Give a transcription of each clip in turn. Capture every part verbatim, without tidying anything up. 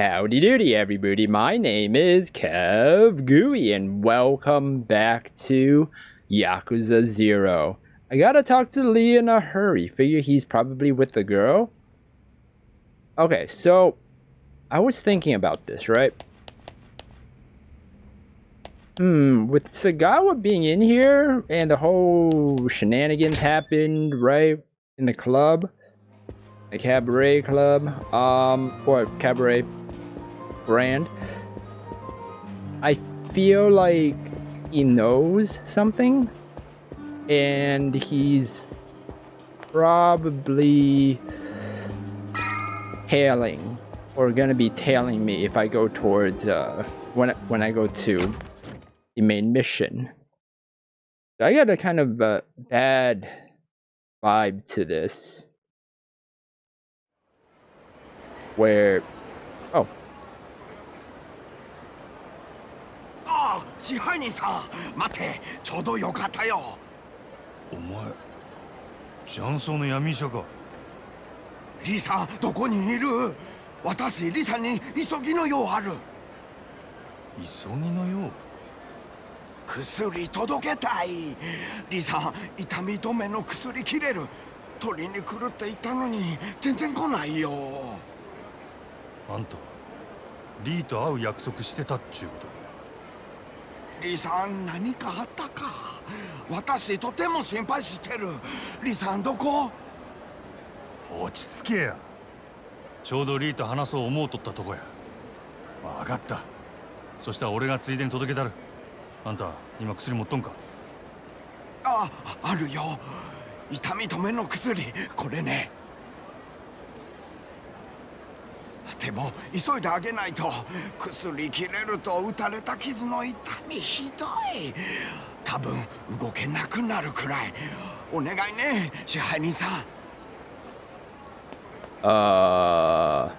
Howdy doody everybody, my name is KevGuuey and welcome back to Yakuza zero. I gotta talk to Lee in a hurry. Figure he's probably with the girl. Okay, so I was thinking about this, right? Hmm, with Sagawa being in here and the whole shenanigans happened, right? In the club. The cabaret club, um, or cabaret brand. I feel like he knows something, and he's probably tailing, or gonna be tailing me if I go towards uh when I, when I go to the main mission. So I got a kind of uh, bad vibe to this. Where... Oh. Ah, Shihani-san! Mate, chodo yokata yo! Omae... Chansou no yamisha ka? Lee-san, doko ni iru? Watashi, Lee-san ni isogi no you aru. Isogi no you? Kusuri todoketai! Lee-san, itami dome no kusuri kireru. Tori ni kuru tte itta no ni, zenzen konai yo. あんた、リーと会う約束してたっちゅうこと。リーさん、何かあったか。私とても心配してる。リーさん、どこ？落ち着けや。ちょうどリーと話そう思うとったとこや。分かった。そしたら俺がついでに届けたる。あんた、今薬持っとんか？あ、あるよ。痛み止めの薬、これね。 でも急いであげないと薬切れると打たれた傷の痛みひどい多分動けなくなるくらいお願いね支配人さんuh,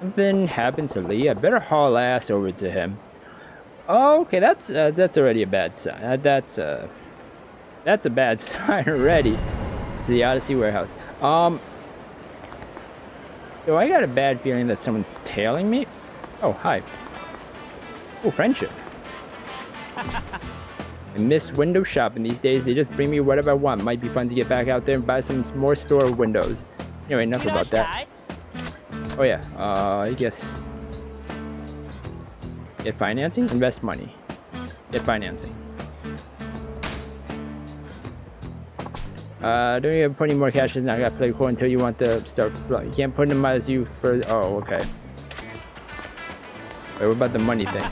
something happened to Lee I better haul ass over to him oh, okay that's uh, that's already a bad sign uh, that's uh, that's a bad sign already to the Odyssey warehouse um So I got a bad feeling that someone's tailing me. Oh, hi. Oh, friendship. I miss window shopping these days. They just bring me whatever I want. Might be fun to get back out there and buy some more store windows. Anyway, enough about that. Oh yeah, uh, I guess. Get financing? Invest money. Get financing. Uh, don't even put any more cash in. I gotta play cool until you want to start. You can't put them as you for. Oh, okay. Wait, what about the money thing?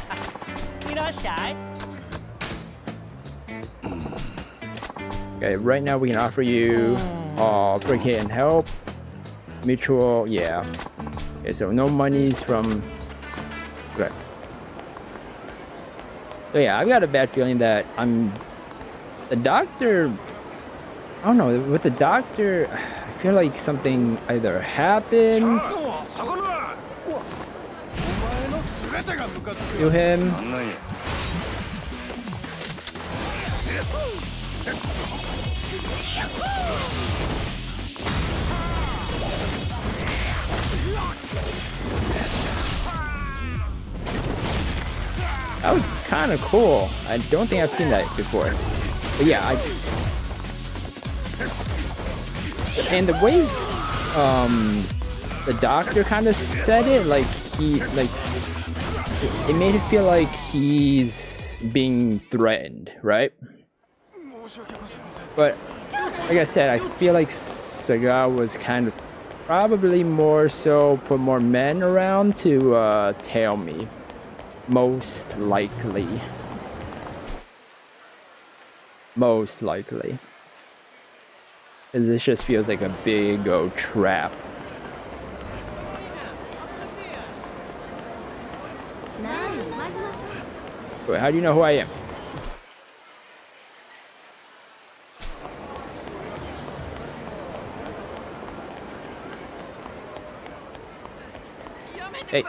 Okay, right now we can offer you. Oh, freaking help. Mutual, yeah. Okay, so no monies from. Right. So yeah, I've got a bad feeling that I'm. The doctor. I don't know, with the doctor, I feel like something either happened to him. That was kind of cool. I don't think I've seen that before. But yeah, I... And the way um, the doctor kind of said it, like he, like it made it feel like he's being threatened, right? But like I said, I feel like Sagawa was kind of probably more so put more men around to uh, tail me, most likely. Most likely. This just feels like a big old trap. Wait, how do you know who I am? Hey.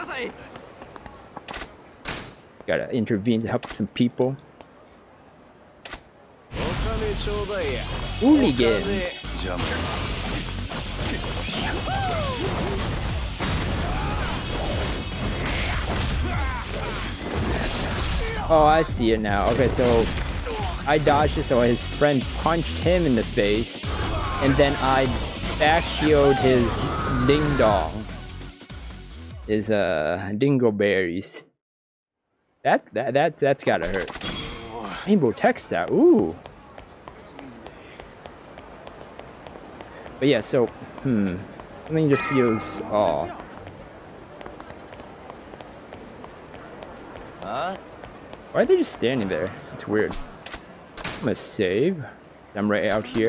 Gotta intervene to help some people. Hooligan. Oh, I see it now. Okay, so I dodged it, so his friend punched him in the face, and then I back shielded his ding dong, his uh dingleberries. That that that that's gotta hurt. Rainbow textile. Ooh. But yeah, so hmm, something just feels off. Huh? Why are they just standing there? It's weird. I'm gonna save. I'm right out here.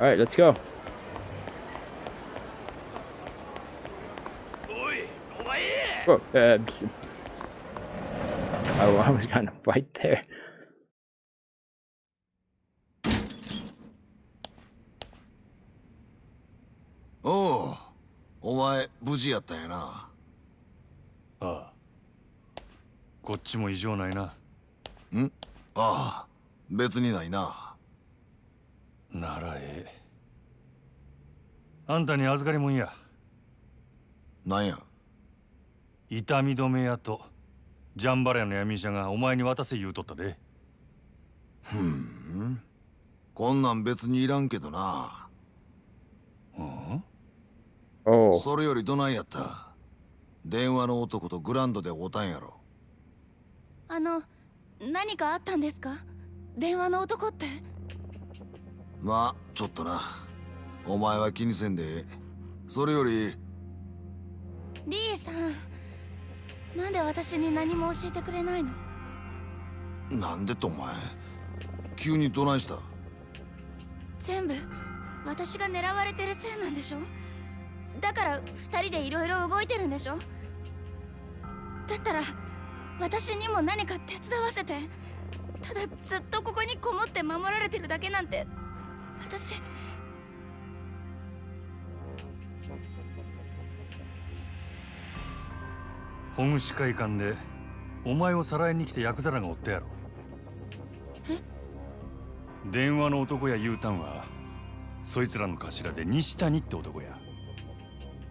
Alright, let's go. Whoa, uh, oh, I was gonna fight there. Oh, you're alive. Ah, ah. There's no issue here. Hmm? Ah, there's no issue here. ならええ。あんたに預かりもんや。なんや。痛み止め屋とジャンバレアの闇医者がお前に渡せ言うとったで。ふん。こんなん別にいらんけどな。うん？おう。それよりどないやった。電話の男とグランドでおたんやろ。あの、何かあったんですか？電話の男って。 まあ、ちょっとな。お前は気にせんで。それより。リーさん、なんで私に何も教えてくれないの？なんでとお前、急にどないした？全部、私が狙われてるせいなんでしょ？だから、二人でいろいろ動いてるんでしょ？だったら、私にも何か手伝わせて。ただ、ずっとここにこもって守られてるだけなんて。 私保護司会館でお前をさらいに来てヤクザらが追ってやろう。電話の男や U ターンはそいつらの頭で西谷って男や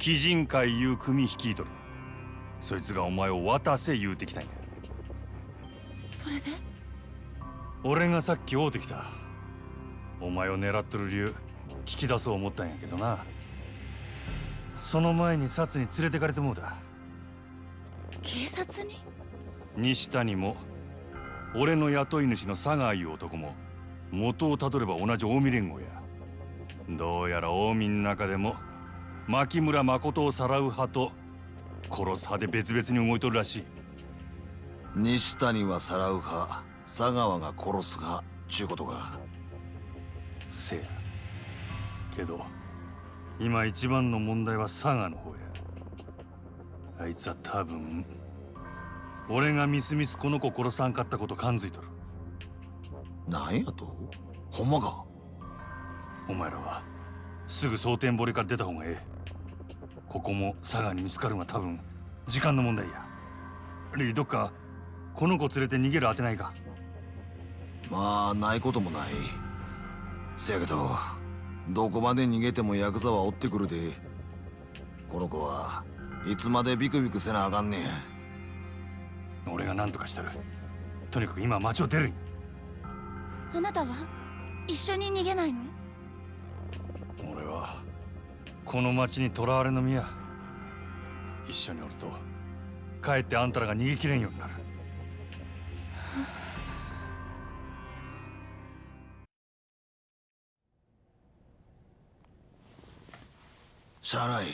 鬼人会 U 組率いとる。そいつがお前を渡せ言うてきたんや。それで俺がさっき追うてきた。 お前を狙ってる理由聞き出そう思ったんやけどな。その前にサツに連れてかれてもうだ。警察に？西谷も俺の雇い主の佐川いう男も元をたどれば同じ近江連合や。どうやら近江の中でも牧村誠をさらう派と殺す派で別々に動いとるらしい。西谷はさらう派、佐川が殺す派ちゅうことか。 せやけど今一番の問題は佐賀の方や。あいつは多分俺がみすみすこの子殺さんかったこと感づいとる。なんやと？ほんまか？お前らはすぐ蒼天堀から出た方がええ。ここも佐賀に見つかるが多分時間の問題や。リーどっかこの子連れて逃げる当てないか。まあないこともない。 せやけど、どこまで逃げてもヤクザは追ってくるで。この子はいつまでビクビクせなあかんねん。俺が何とかしたる。とにかく今町を出るに。あなたは一緒に逃げないの？俺はこの町に囚われの身や。一緒におるとかえってあんたらが逃げきれんようになる。 しゃあない。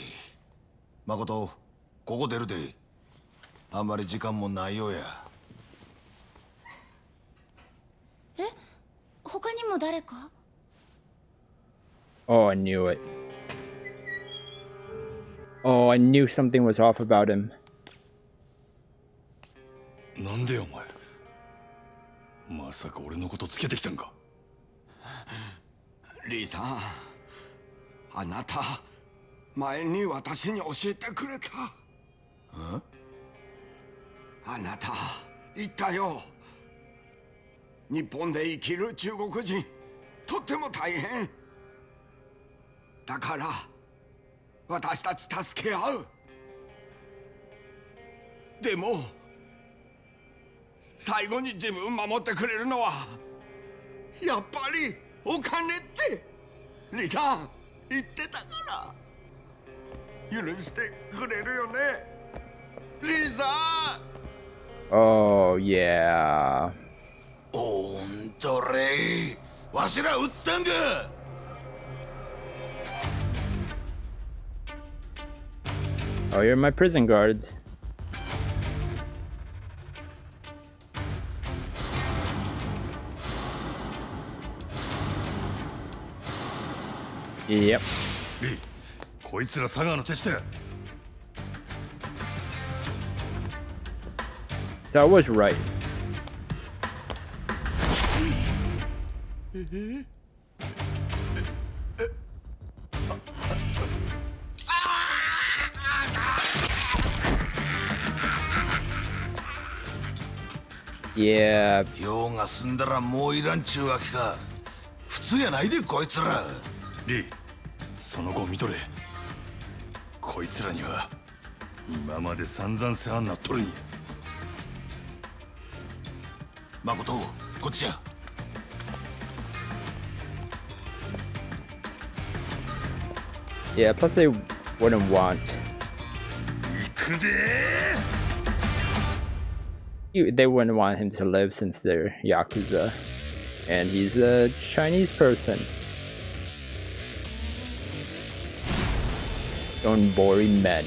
誠、ここ出るで。あんまり時間もないようや。え？他にも誰か？ Oh, I knew it. Oh, I knew something was off about him. なんでお前。まさか俺のことつけてきたんか。リーさん、あなた。 前に私に教えてくれた。ん？あなた言ったよ。日本で生きる中国人とっても大変だから私たち助け合う。でも最後に自分を守ってくれるのはやっぱりお金ってリさん言ってたから許してくれるよねリさん。 Oh yeah. オントレイわしら売ったんか。Oh, you're my prison guards. Yep. That was right. Yeah. Makoto, yeah, plus they wouldn't want. You, they wouldn't want him to live since they're Yakuza. And he's a Chinese person. Don't worry, men.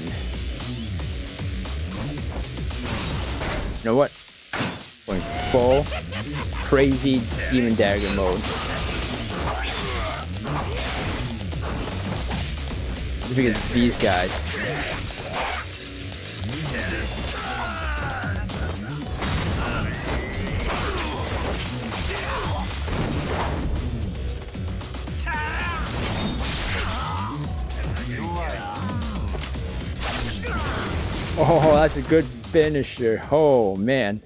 You know what? Going full crazy demon dagger mode. Just because these guys. Oh, that's a good finisher. Oh, man.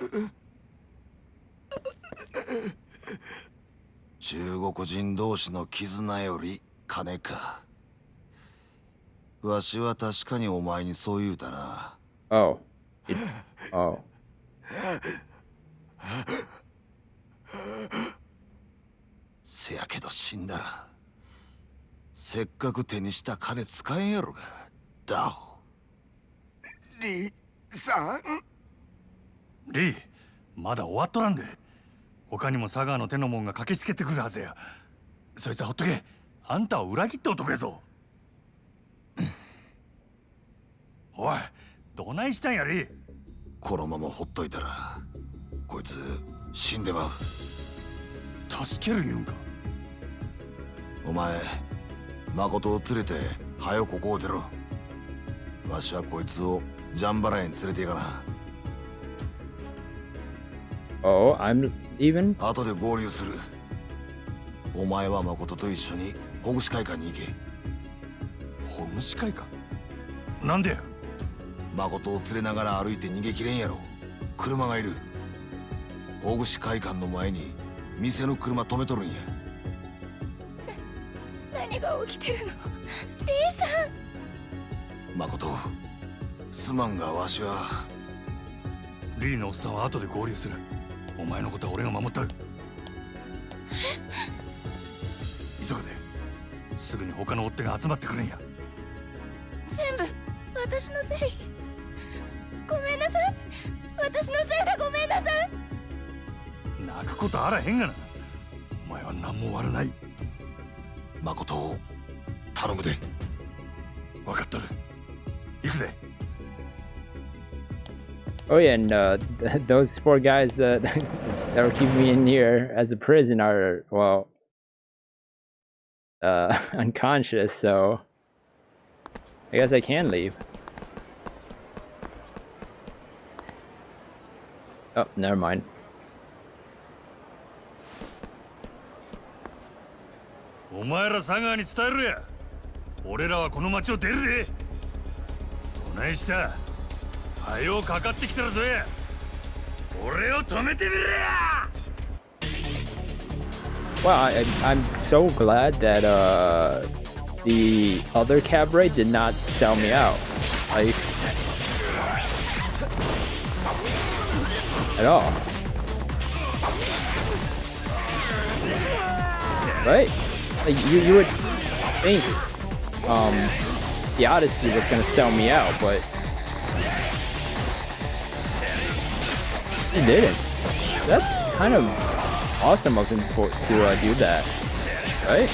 Oh. It, oh. Lee, お前、誠を連れて早くここを出ろ。わしはこいつをジャンバラへ連れて行かな。Oh, I'm even? 後で合流する。お前は誠と一緒に保護士会館に行け。保護士会館？なんで？誠を連れながら歩いて逃げきれんやろ。車がいる。保護士会館の前に店の車止めとるんや。 Makoto, Suman ga Washua Lee no Sawato de Gorius. Oh, my Nokota Orema Motor Isode Sugun Hokano Tatsumata Korea. Sembu, what does not say? Gomena, what does not say? Gomena Nakota Hangana. My Namu are night. Makoto, Tarumu de. Wakatoru. Ikude. Oh yeah, and uh, th those four guys that that were keeping me in here as a prison are well uh, unconscious, so I guess I can leave. Oh, never mind. Well, I, I'm so glad that uh, the other cabaret did not sell me out, like, at all. Right? Like, you, you would think um, the Odyssey was going to sell me out, but it didn't. That's kind of awesome of them for, to uh, do that, right?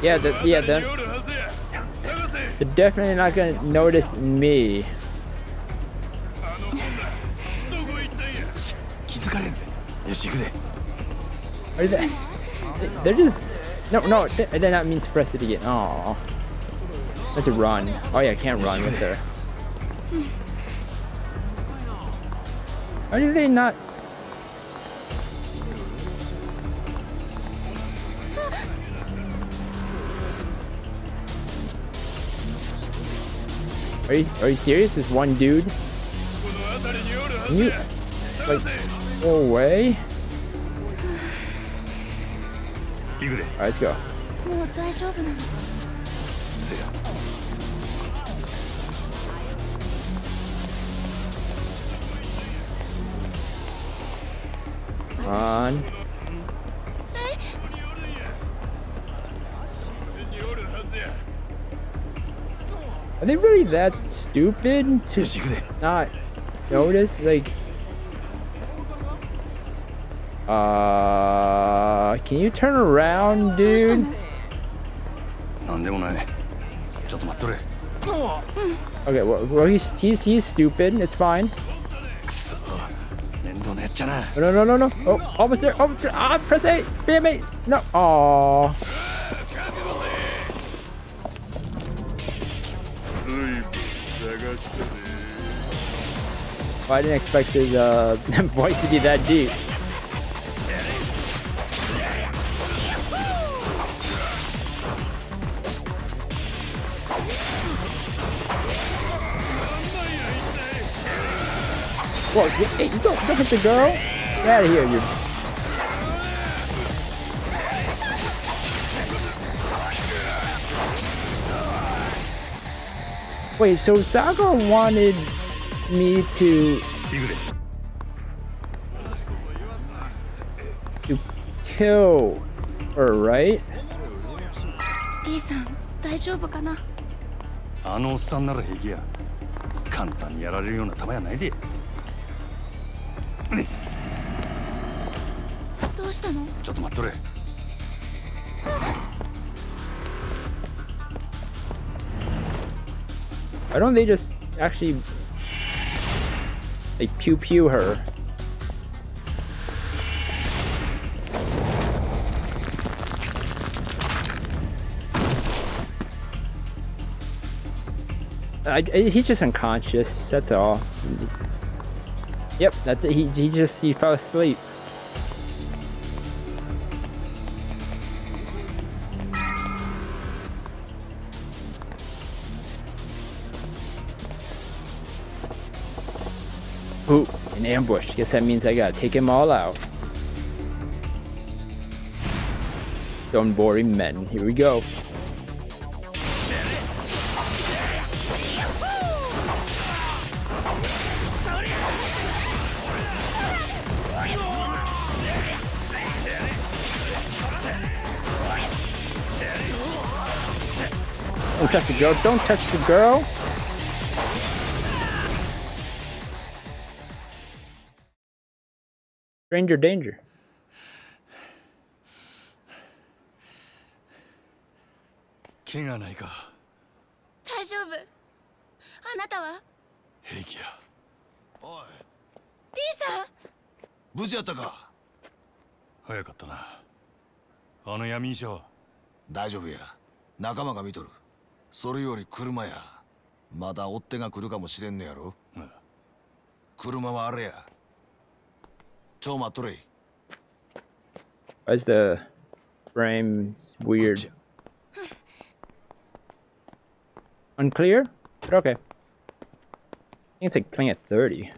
Yeah, the, yeah, they're, they're definitely not gonna notice me. Are they? They're just no, no. I did not mean to press it again. Oh, let's run. Oh yeah, I can't run with her. Why do they not? Are you are you serious? This one dude? Can you like go away? Alright, let's go. Come on. Are they really that stupid to not notice? Like, uh, can you turn around, dude? Okay, well, well he's, he's he's stupid. It's fine. Oh, no, no, no, no. Oh, almost there. Almost there. Ah, press A. Spam A. No. Oh. Well, I didn't expect his uh, voice to be that deep. Whoa, hey, you don't look at the girl? Get out of here, you. Wait, so Sagawa wanted me to, to kill her, right? Why don't they just actually like pew pew her? I, I, he's just unconscious. That's all. Yep, that's it. He, he just he fell asleep. Ooh, an ambush. Guess that means I gotta take him all out. Some boring men. Here we go. Don't touch the girl. Don't touch the girl. Stranger danger. あの闇医者は大丈夫や。仲間が見とる。それより車や。まだ追っ手が来るかもしれんのやろ。ああ車はあれや。ちょ待っとれ。Why's the frames weird? Unclear? But okay. I think it's like playing at thirty.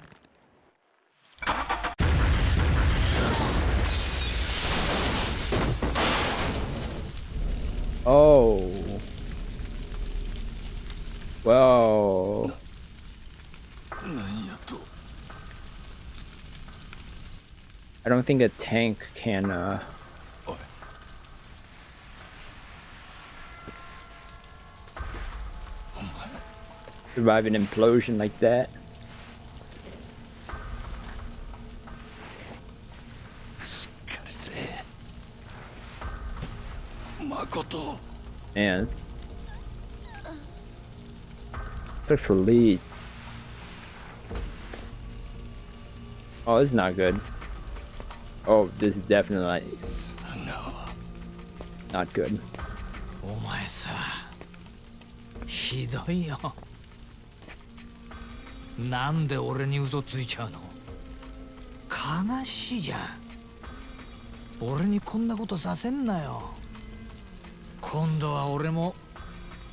Oh. Whoa. I don't think a tank can, uh... survive an implosion like that. Makoto. Man. Looks for lead. Oh, this is not good. Oh, this is definitely not, no. not good. Oh, なんで俺に嘘ついちゃうの？悲しいじゃん。俺にこんなことさせんなよ。今度は俺も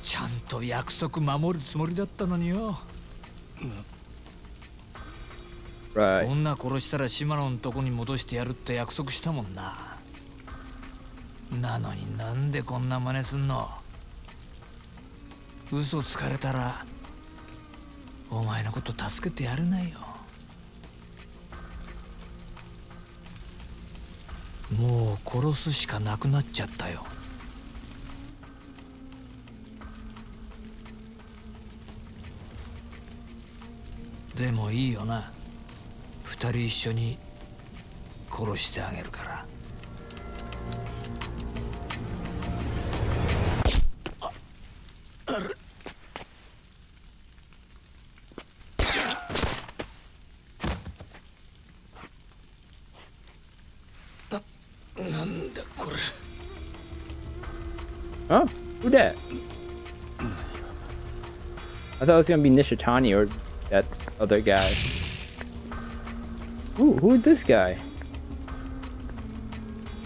ちゃんと約束守るつもりだったのによ。Right. 女殺したら島のんとこに戻してやるって約束したもんな。なのになんでこんな真似すんの？嘘つかれたら。 お前のこと助けてやれないよ。もう殺すしかなくなっちゃったよ。でもいいよな。二人一緒に殺してあげるから。あ、あれ。 Huh? Who that? I thought it was gonna be Nishitani or that other guy. Ooh, who's this guy?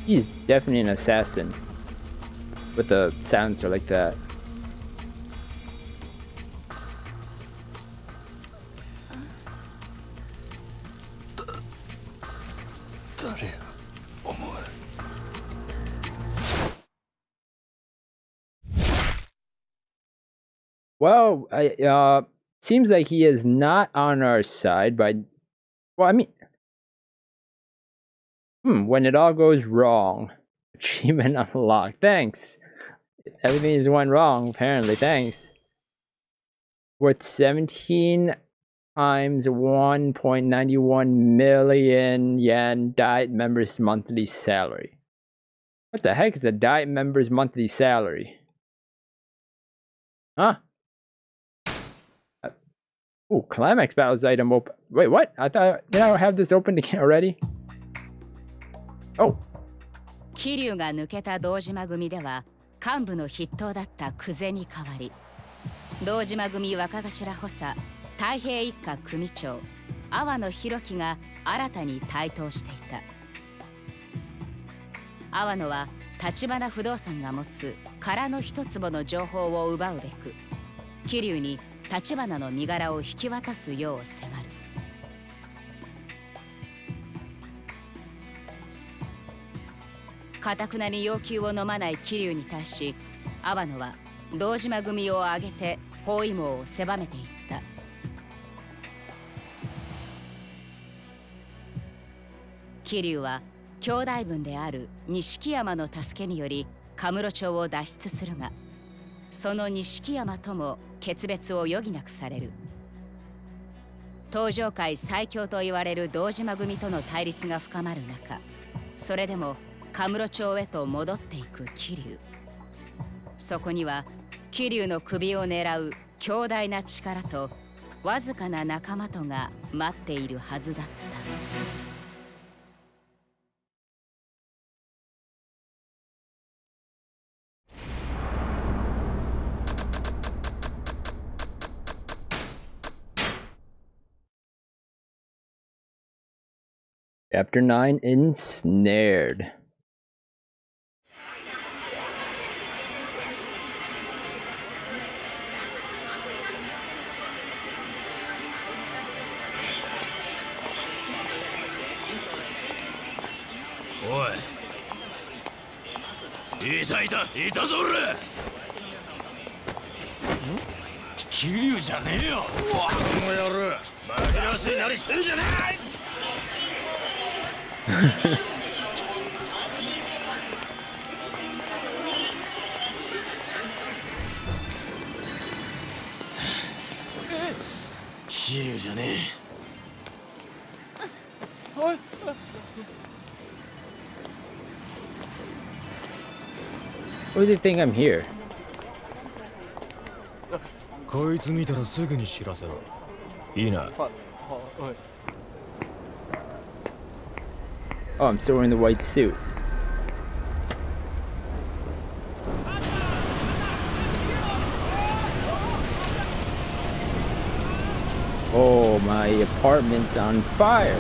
He's definitely an assassin. With a silencer like that. Well, I, uh, seems like he is not on our side, but, well, I mean, hmm, when it all goes wrong, achievement unlocked, thanks. Everything is went wrong, apparently, thanks. Worth seventeen times one point nine one million yen diet member's monthly salary. What the heck is a diet member's monthly salary? Huh? Ooh, climax battles item open. Wait, what? I thought did I have this open again already? Oh. Kiryuが抜けた堂島組では幹部の筆頭だった久世に代わり、堂島組若頭補佐、太平一家組長、阿波野弘樹が新たに台頭していた。阿波野は橘不動産が持つ空の一坪の情報を奪うべく、桐生に Tachibanaの身柄を引き渡すよう迫る。固くなに要求を飲まない桐生に対し、阿波野は堂島組を挙げて包囲網を狭めていった。桐生は兄弟分である錦山の助けにより神室町を脱出するが、その錦山とも 決別を余儀なくされる。東上界最強と言われる堂島組との対立が深まる中、それでも神室町へと戻っていく桐生。そこには桐生の首を狙う強大な力とわずかな仲間とが待っているはずだった。Chapter nine, Ensnared. Oi. Ita ita ita zore. Kiryuじゃねえよ。もうやる。紛らわしいなりしてんじゃねえ。Kiryuじゃねえ。おい。Why do they think I'm here? こいつ見たらすぐに知らせろ。いいな。はいはい。 Oh, I'm still wearing the white suit. Oh, my apartment's on fire.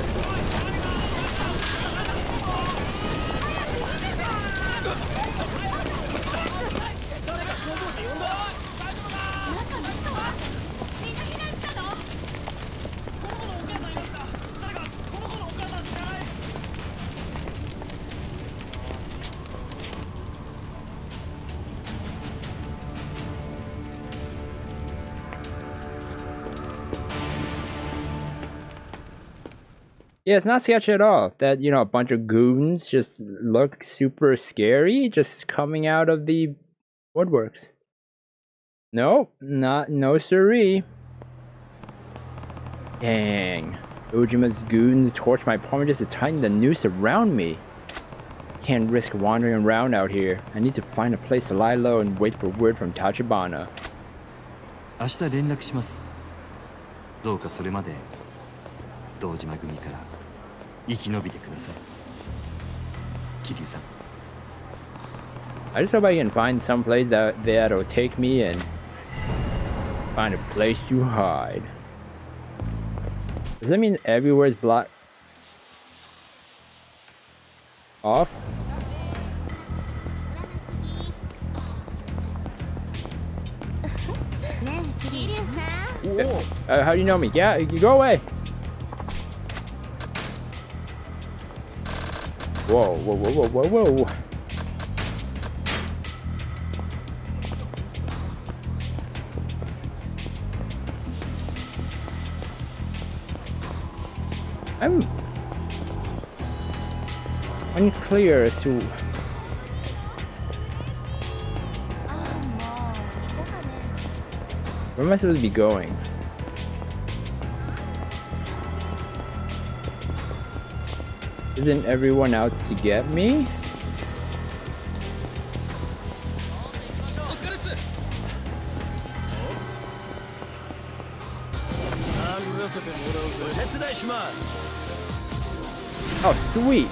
Yeah, it's not sketchy at all that, you know, a bunch of goons just look super scary just coming out of the woodworks. Nope, not, no siree. Dang. Dojima's goons torch my apartment just to tighten the noose around me. Can't risk wandering around out here. I need to find a place to lie low and wait for word from Tachibana. I'll contact 生き延びてください。桐生さん。I just hope I can find some place that that'll take me and find a place to hide. Does that mean everywhere's blocked off? Uh, how do you know me? Yeah, you go away. Whoa, whoa, whoa, whoa, whoa, whoa. I'm unclear as to... Where am I supposed to be going? Isn't everyone out to get me? Oh, sweet!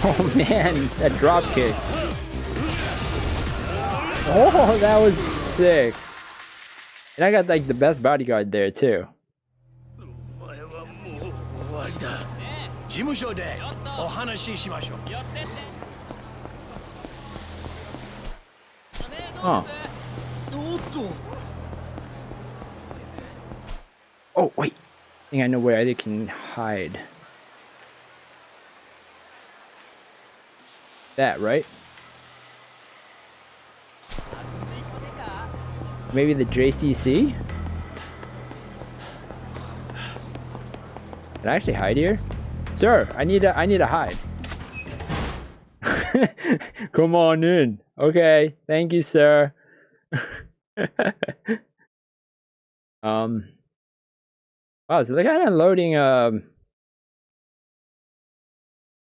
Oh man, that drop kick. Oh, that was sick. And I got like the best bodyguard there too. Huh. Oh wait, I think I know where I can hide. That, right? Maybe the J C C? Can I actually hide here? Sir, I need to, I need to hide. Come on in. Okay, thank you, sir. um. Wow, so they're kind of loading, um...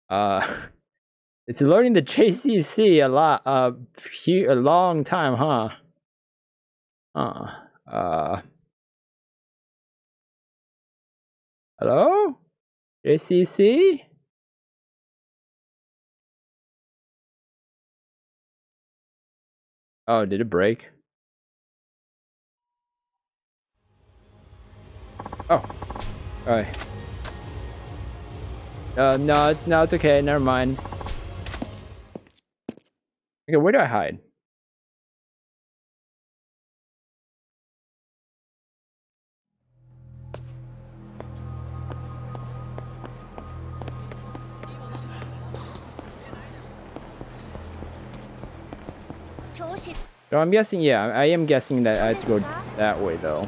Uh... It's loading the J C C a lot, uh, a long time, huh? Uh, uh. Hello? J C C? Oh, did it break? Oh. Alright. Uh, no, no, it's okay. Never mind. Okay, where do I hide? So I'm guessing, yeah, I am guessing that I have to go that way though.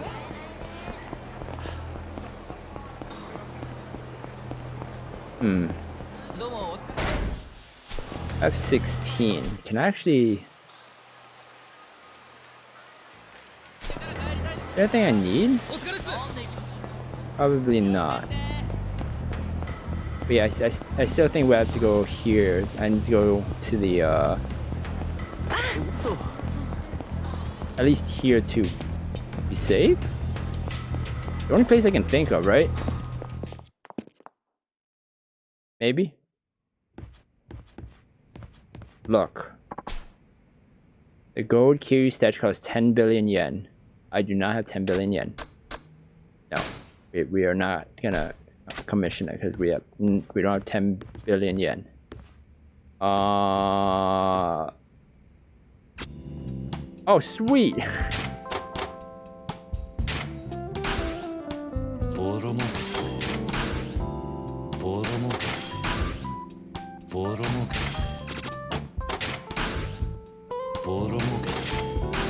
Hmm. F sixteen. Can I actually... Is there anything I need? Probably not. But yeah, I, I, I still think we have to go here. I need to go to the, uh... at least here to be safe? The only place I can think of, right? Maybe? Look. The gold Kiryu statue costs ten billion yen. I do not have ten billion yen. No. We, we are not gonna commission it because we have, we don't have ten billion yen. Uh... Oh, sweet!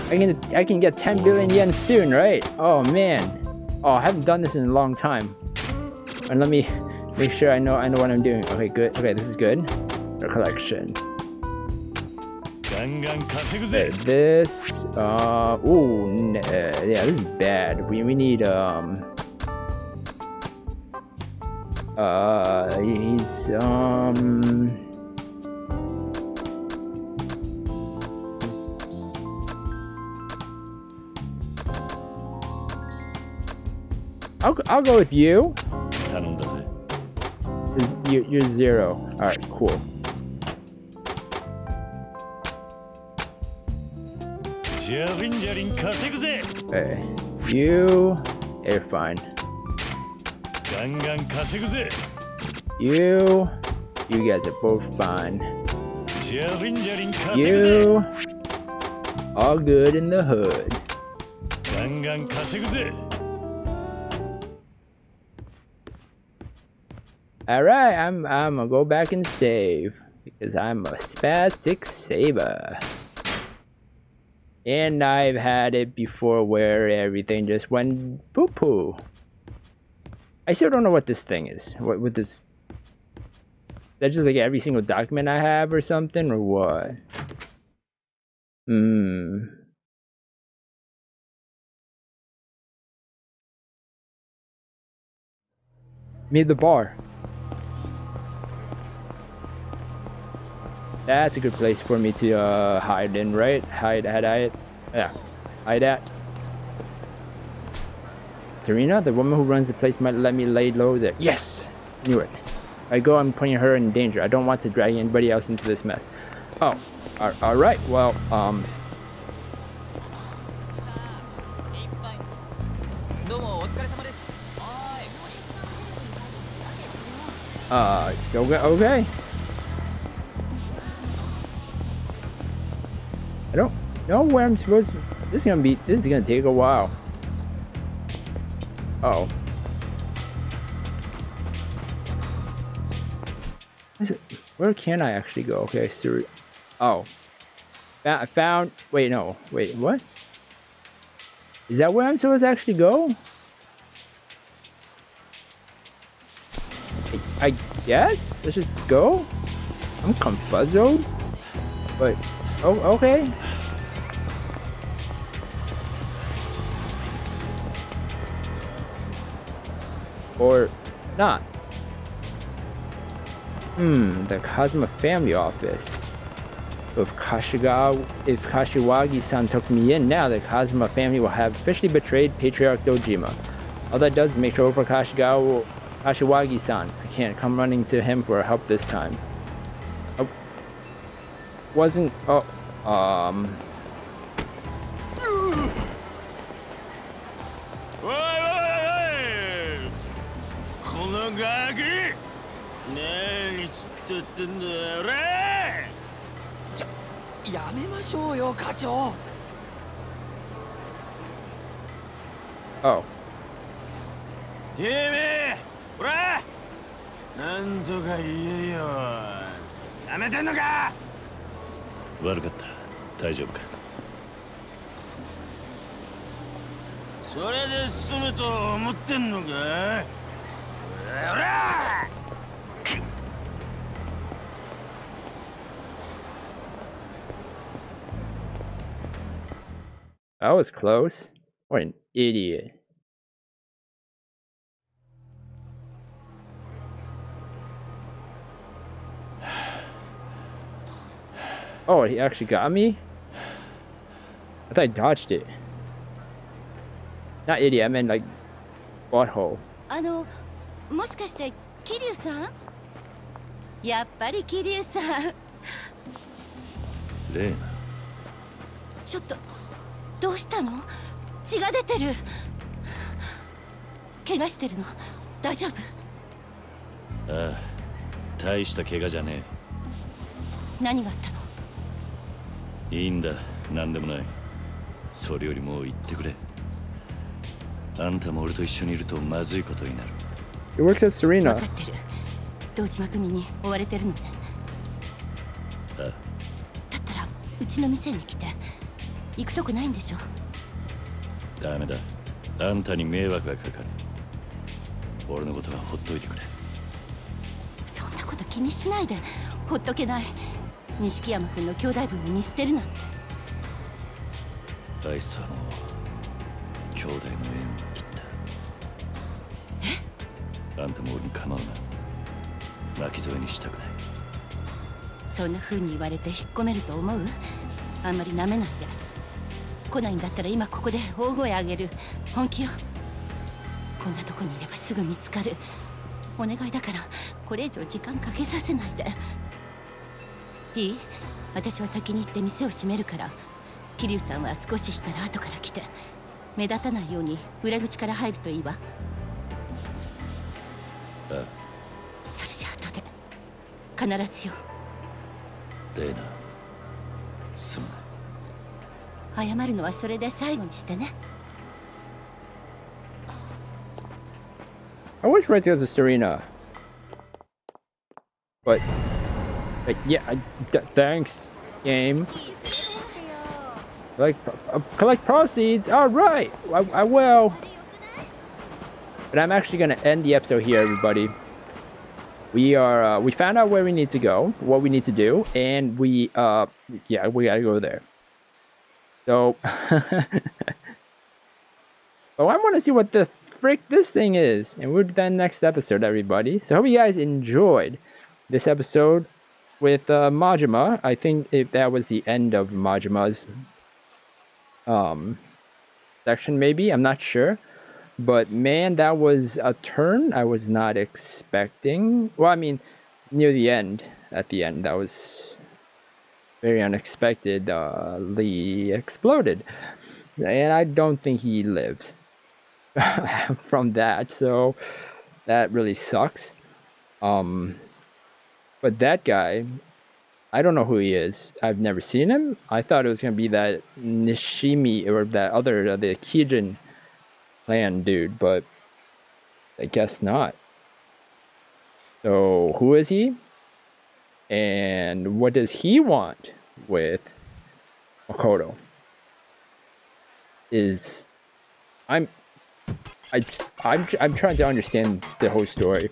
I can, I can get ten billion yen soon, right? Oh, man. Oh, I haven't done this in a long time. And let me make sure I know I know what I'm doing. Okay, good. Okay, this is good. Recollection. This, uh, ooh, nah, yeah, this is bad. We, we need, um, uh, he needs, um, I'll, I'll go with you. You're, you're zero. Alright, cool. Okay, you, you're fine. You, you guys are both fine. You, all good in the hood. Alright, I'm, I'm gonna go back and save. Because I'm a spastic saver. And I've had it before where everything just went poo-poo. I still don't know what this thing is. What, what this... Is that just like every single document I have or something, or what? Hmm... Meet the bar. That's a good place for me to uh, hide in, right? Hide, hide, hide. Yeah. Hide at. Serena, the woman who runs the place, might let me lay low there. Yes! Knew it. If I go, I'm putting her in danger. I don't want to drag anybody else into this mess. Oh. Alright, well, um... Uh, okay, okay. I don't know where I'm supposed to. This is gonna be. This is gonna take a while. Uh oh. Where can I actually go? Okay, sorry. Oh. I found. Wait, no. Wait, what? Is that where I'm supposed to actually go? I, I guess? Let's just go? I'm confuzzled. But. Oh, okay. Or not. Hmm, the Kazuma family office. If Kashigawa, if Kashiwagi-san took me in now, the Kazuma family will have officially betrayed Patriarch Dojima. All that does is make trouble for Kashigawa, Kashiwagi-san. I can't come running to him for help this time. Wasn't oh um Kashiwagi! Nani tsutte nare! Cha, yamemashou yo, Kachou! Oh. Kimi! Ora! Nanto ka iie yo. Yamete no ka? Warakatta. Daijoubu ka? それで済むと思ってんのか？おら！I was close. What an idiot. Oh, he actually got me? I thought I dodged it. Not idiot, I meant like butthole. Ano, moshikashite Kiryu-san? Yappari Kiryu-san. Reina. Chotto, doushita no? Chi ga deteru. Kega shiteru no? Daijoubu? Ah, taishita kega ja ne. Nani ga atta no? Ii n da, nan demo nai. Sore yori mou itte kure. He works at Serena.え? 目立たないように裏口から入るといいわ。それじゃあ後で必ずよ。レイナ、すまない。謝るのはそれで最後にしてね。I wish right there was a Serena. But, but yeah, I, thanks, game. Like, uh, collect proceeds. All right, I, I will. But I'm actually gonna end the episode here, everybody. We are uh, we found out where we need to go, what we need to do, and we uh yeah we gotta go there. So, oh, I want to see what the frick this thing is, and we'll do that next episode, everybody. So I hope you guys enjoyed this episode with uh, Majima. I think if that was the end of Majima's um section, maybe, I'm not sure, but man, that was a turn I was not expecting. Well, I mean, near the end, at the end, that was very unexpected. uh Lee exploded and I don't think he lives from that, so that really sucks. Um but that guy, I don't know who he is. I've never seen him. I thought it was gonna be that Nishimi or that other uh, the Kijin clan dude, but I guess not. So who is he? And what does he want with Makoto? Is I'm I I'm I'm trying to understand the whole story.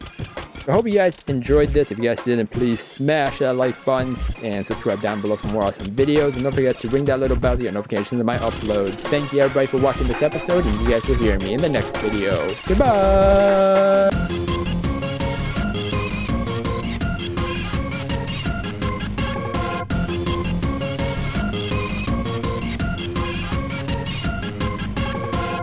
I hope you guys enjoyed this. If you guys didn't, please smash that like button and subscribe down below for more awesome videos. And don't forget to ring that little bell to get notifications of my uploads. Thank you everybody for watching this episode, and you guys will hear me in the next video. Goodbye!